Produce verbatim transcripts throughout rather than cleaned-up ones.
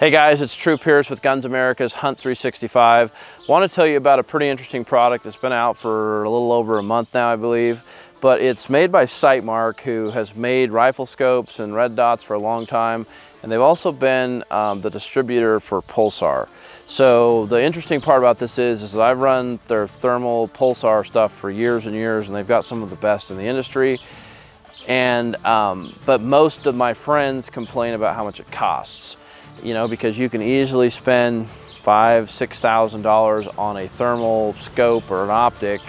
Hey guys, it's True Pierce with Guns America's Hunt three sixty-five. I want to tell you about a pretty interesting product that's been out for a little over a month now, I believe. But it's made by Sightmark, who has made rifle scopes and red dots for a long time. And they've also been um, the distributor for Pulsar. So the interesting part about this is, is that I've run their thermal Pulsar stuff for years and years, and they've got some of the best in the industry. And, um, but most of my friends complain about how much it costs. You know, because you can easily spend five, six thousand dollars on a thermal scope or an optic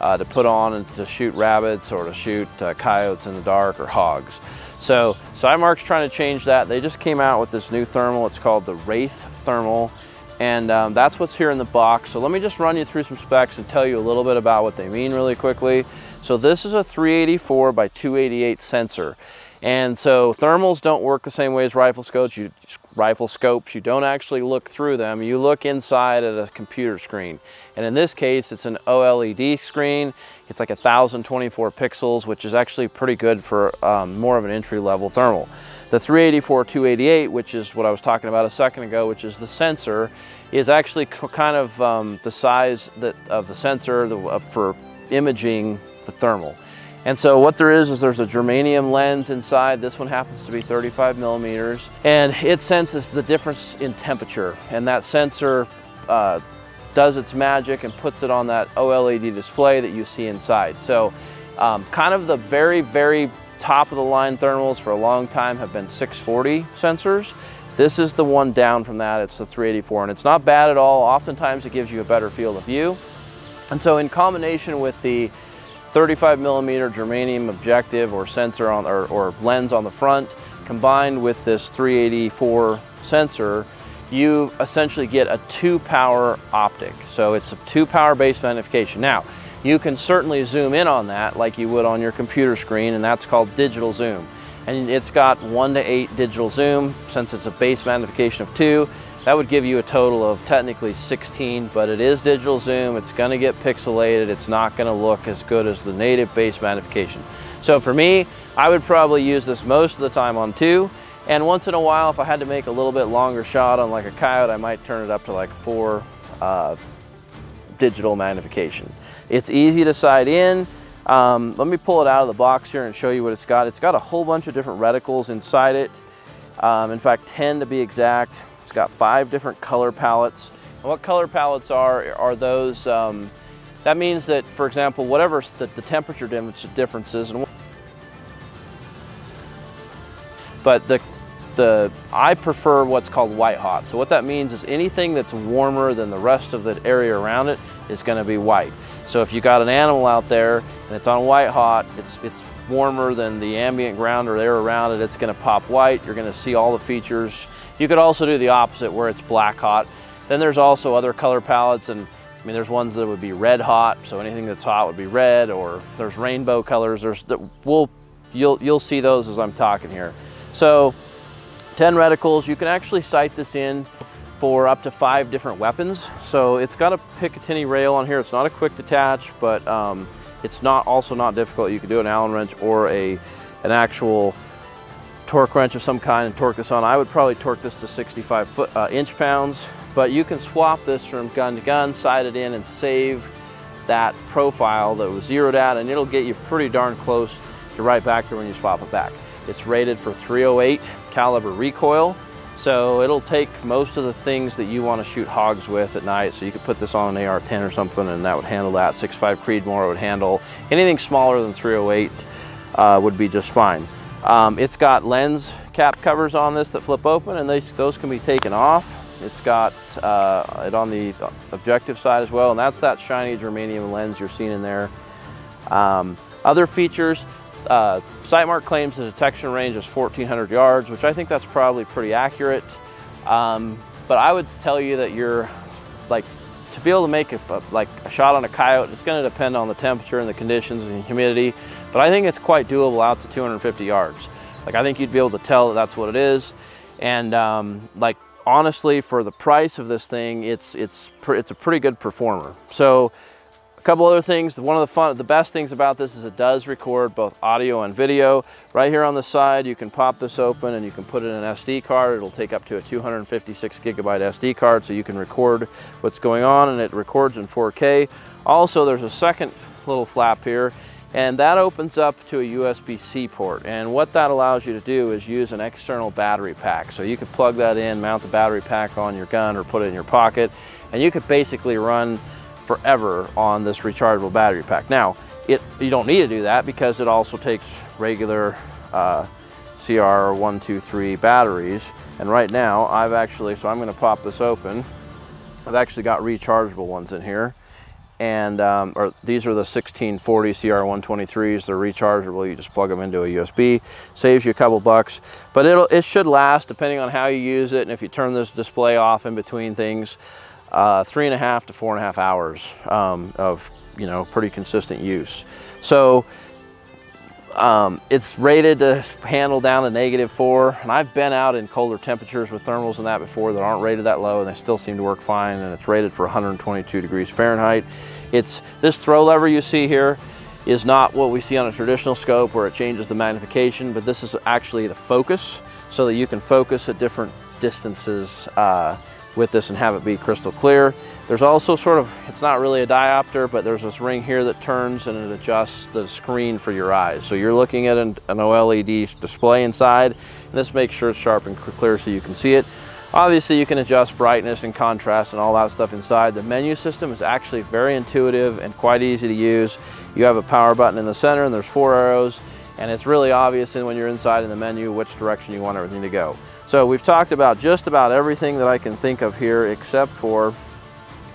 uh, to put on and to shoot rabbits or to shoot uh, coyotes in the dark or hogs. So Sightmark's trying to change that. They just came out with this new thermal. It's called the Wraith Thermal, and um, that's what's here in the box. So let me just run you through some specs and tell you a little bit about what they mean really quickly. So this is a three eighty-four by two eighty-eight sensor. And so thermals don't work the same way as rifle scopes. You, rifle scopes, you don't actually look through them. You look inside at a computer screen. And in this case, it's an OLED screen. It's like one thousand twenty-four pixels, which is actually pretty good for um, more of an entry-level thermal. The three eighty-four two eighty-eight, which is what I was talking about a second ago, which is the sensor, is actually kind of um, the size that, of the sensor the, uh, for imaging the thermal. And so what there is, is there's a germanium lens inside. This one happens to be thirty-five millimeters, and it senses the difference in temperature. And that sensor uh, does its magic and puts it on that OLED display that you see inside. So um, kind of the very, very top of the line thermals for a long time have been six forty sensors. This is the one down from that. It's the three eighty-four, and it's not bad at all. Oftentimes it gives you a better field of view. And so in combination with the thirty-five millimeter germanium objective or sensor on or, or lens on the front, combined with this three eighty-four sensor, you essentially get a two power optic. So it's a two power based magnification. Now, you can certainly zoom in on that like you would on your computer screen, and that's called digital zoom. And it's got one to eight digital zoom. Since it's a base magnification of two, that would give you a total of technically sixteen, but it is digital zoom. It's going to get pixelated. It's not going to look as good as the native base magnification. So for me, I would probably use this most of the time on two. And once in a while, if I had to make a little bit longer shot on like a coyote, I might turn it up to like four uh, digital magnification. It's easy to sight in. Um, let me pull it out of the box here and show you what it's got. It's got a whole bunch of different reticles inside it. Um, in fact, ten to be exact. It's got five different color palettes. And what color palettes are, are those, um, that means that, for example, whatever the, the temperature differences, and but the, the, I prefer what's called white hot. So what that means is anything that's warmer than the rest of the area around it is gonna be white. So if you got an animal out there and it's on white hot, it's, it's warmer than the ambient ground or air around it, it's gonna pop white. You're gonna see all the features. You could also do the opposite where it's black hot. Then there's also other color palettes, and I mean, there's ones that would be red hot, so anything that's hot would be red, or there's rainbow colors. There's, we'll, you'll, you'll see those as I'm talking here. So ten reticles, you can actually sight this in for up to five different weapons. So it's got a Picatinny rail on here. It's not a quick detach, but um, it's not also not difficult. You can do an Allen wrench or a, an actual torque wrench of some kind and torque this on. I would probably torque this to sixty-five foot, uh, inch pounds, but you can swap this from gun to gun, sight it in, and save that profile that was zeroed out, and it'll get you pretty darn close to right back there when you swap it back. It's rated for three oh eight caliber recoil, so it'll take most of the things that you want to shoot hogs with at night. So you could put this on an A R ten or something, and that would handle that. six point five Creedmoor would handle anything smaller than three oh eight uh, would be just fine. Um, it's got lens cap covers on this that flip open, and they, those can be taken off. It's got uh, it on the objective side as well, and that's that shiny germanium lens you're seeing in there. Um, other features, uh, Sightmark claims the detection range is fourteen hundred yards, which I think that's probably pretty accurate. Um, but I would tell you that you're like, to be able to make a, a, like a shot on a coyote, it's going to depend on the temperature and the conditions and the humidity. But I think it's quite doable out to two hundred fifty yards. Like, I think you'd be able to tell that that's what it is. And um, like, honestly, for the price of this thing, it's, it's, it's a pretty good performer. So Couple other things. One of the fun, the best things about this is it does record both audio and video. Right here on the side, you can pop this open and you can put it in an S D card. It'll take up to a two hundred fifty-six gigabyte S D card, so you can record what's going on, and it records in four K. Also, there's a second little flap here, and that opens up to a U S B C port. And what that allows you to do is use an external battery pack. So you could plug that in, mount the battery pack on your gun, or put it in your pocket, and you could basically run forever on this rechargeable battery pack. Now, it you don't need to do that because it also takes regular uh, C R one twenty-three batteries. And right now, I've actually, so I'm gonna pop this open. I've actually got rechargeable ones in here. And um, or these are the sixteen forty C R one twenty-threes. They're rechargeable. You just plug them into a U S B. Saves you a couple bucks, but it'll it should last depending on how you use it. And if you turn this display off in between things, uh, three and a half to four and a half hours um, of you know pretty consistent use. So um, it's rated to handle down to negative four. And I've been out in colder temperatures with thermals and that before that aren't rated that low, and they still seem to work fine. And it's rated for one hundred twenty-two degrees Fahrenheit. It's this throw lever you see here is not what we see on a traditional scope where it changes the magnification, but this is actually the focus, so that you can focus at different distances uh, with this and have it be crystal clear. There's also sort of, it's not really a diopter, but there's this ring here that turns and it adjusts the screen for your eyes. So you're looking at an, an OLED display inside, and this makes sure it's sharp and clear so you can see it. Obviously, you can adjust brightness and contrast and all that stuff inside. The menu system is actually very intuitive and quite easy to use. You have a power button in the center, and there's four arrows, and it's really obvious when you're inside in the menu which direction you want everything to go. So we've talked about just about everything that I can think of here except for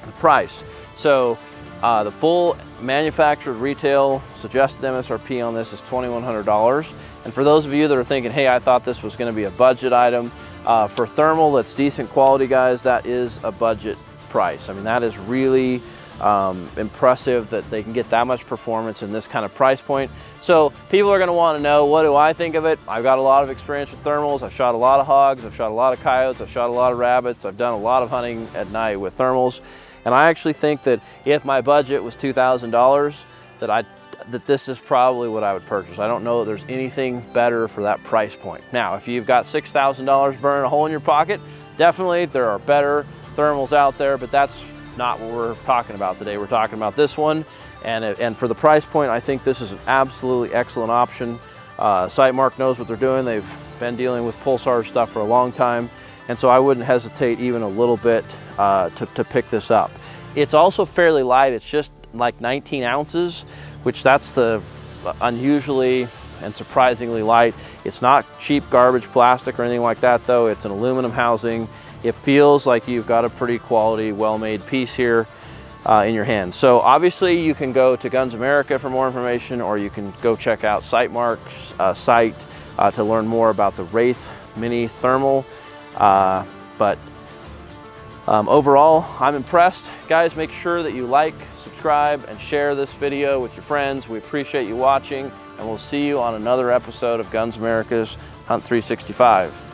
the price. So uh, the full manufacturer's retail suggested M S R P on this is twenty-one hundred dollars. And for those of you that are thinking, hey, I thought this was gonna be a budget item, Uh, for thermal that's decent quality, guys, that is a budget price. I mean, that is really um, impressive that they can get that much performance in this kind of price point. So people are gonna wanna know, what do I think of it? I've got a lot of experience with thermals. I've shot a lot of hogs, I've shot a lot of coyotes, I've shot a lot of rabbits, I've done a lot of hunting at night with thermals. And I actually think that if my budget was two thousand dollars, that I that this is probably what I would purchase. I don't know that there's anything better for that price point. Now, if you've got six thousand dollars burning a hole in your pocket, definitely there are better thermals out there, but that's not what we're talking about today. We're talking about this one. And, and for the price point, I think this is an absolutely excellent option. Uh, Sightmark knows what they're doing. They've been dealing with Pulsar stuff for a long time. And so I wouldn't hesitate even a little bit uh, to, to pick this up. It's also fairly light. It's just like nineteen ounces, which that's the unusually and surprisingly light. It's not cheap garbage plastic or anything like that though. It's an aluminum housing. It feels like you've got a pretty quality, well-made piece here uh, in your hand. So obviously you can go to Guns America for more information, or you can go check out Sightmark's uh, site uh, to learn more about the Wraith Mini Thermal. Uh, but um, overall, I'm impressed. Guys, make sure that you like, subscribe, and share this video with your friends. We appreciate you watching, and we'll see you on another episode of Guns America's Hunt three sixty-five.